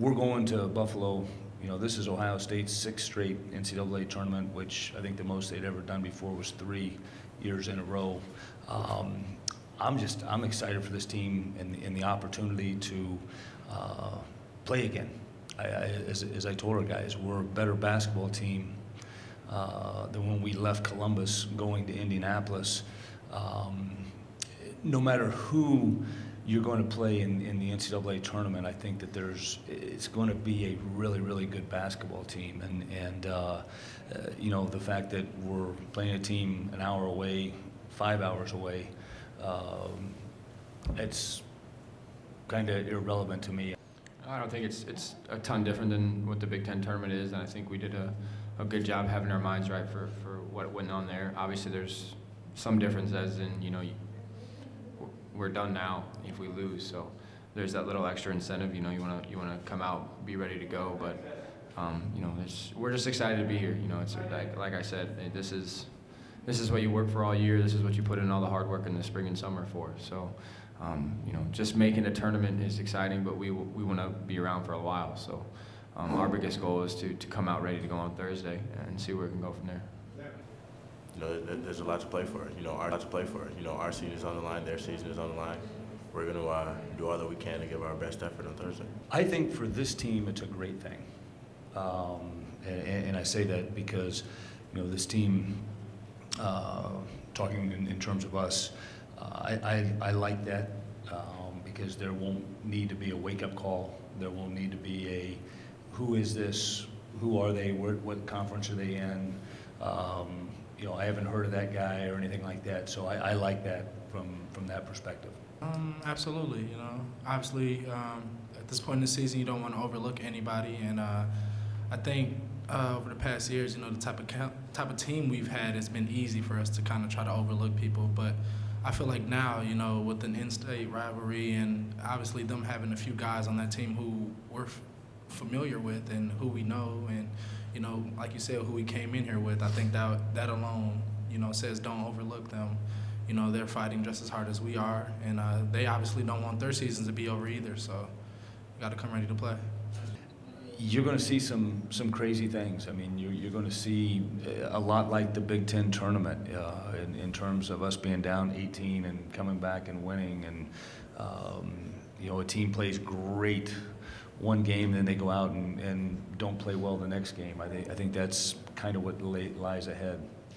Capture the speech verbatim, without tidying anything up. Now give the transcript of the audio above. we're going to Buffalo. You know, this is Ohio State's sixth straight N C double A tournament, which I think the most they'd ever done before was three years in a row. Um, I'm just, I'm excited for this team and, and the opportunity to uh, play again. I, I, as, as I told our guys, we're a better basketball team uh, than when we left Columbus going to Indianapolis. Um, no matter who you're going to play in, in the N C double A tournament, I think that there's, it's going to be a really, really good basketball team. And, and uh, uh, you know, the fact that we're playing a team an hour away, five hours away, Um, it's kind of irrelevant to me. I don't think it's it's a ton different than what the Big Ten tournament is, and I think we did a, a good job having our minds right for, for what went on there. Obviously there's some difference as in, you know, you, we're done now if we lose, so there's that little extra incentive, you know, you want to you want to come out, be ready to go, but um, you know, there's, we're just excited to be here. You know, it's like, like I said, this is This is what you work for all year. This is what you put in all the hard work in the spring and summer for. So, um, you know, just making a tournament is exciting, but we we want to be around for a while. So, um, our biggest goal is to to come out ready to go on Thursday and see where we can go from there. You know, there's a lot to play for. You know, our lot to play for. You know, our season is on the line. Their season is on the line. We're going to uh, do all that we can to give our best effort on Thursday. I think for this team, it's a great thing, um, and, and I say that because, you know, this team. Uh, talking in, in terms of us, uh, I, I, I like that um, because there won't need to be a wake-up call. There won't need to be a who is this, who are they, where, what conference are they in. Um, you know, I haven't heard of that guy or anything like that, so I, I like that from, from that perspective. Um, absolutely, you know. Obviously, um, at this point in the season, you don't want to overlook anybody, and uh, I think Uh, over the past years, you know, the type of type of team we've had has been easy for us to kind of try to overlook people. But I feel like now, you know, with an in-state rivalry and obviously them having a few guys on that team who we're f familiar with and who we know and, you know, like you said, who we came in here with, I think that that alone, you know, says don't overlook them. You know, they're fighting just as hard as we are, and uh, they obviously don't want their seasons to be over either. So you got to come ready to play. You're going to see some some crazy things. I mean, you're, you're going to see a lot like the Big Ten tournament uh, in, in terms of us being down eighteen and coming back and winning. And um, you know, a team plays great one game, then they go out and, and don't play well the next game. I think I think that's kind of what lies ahead.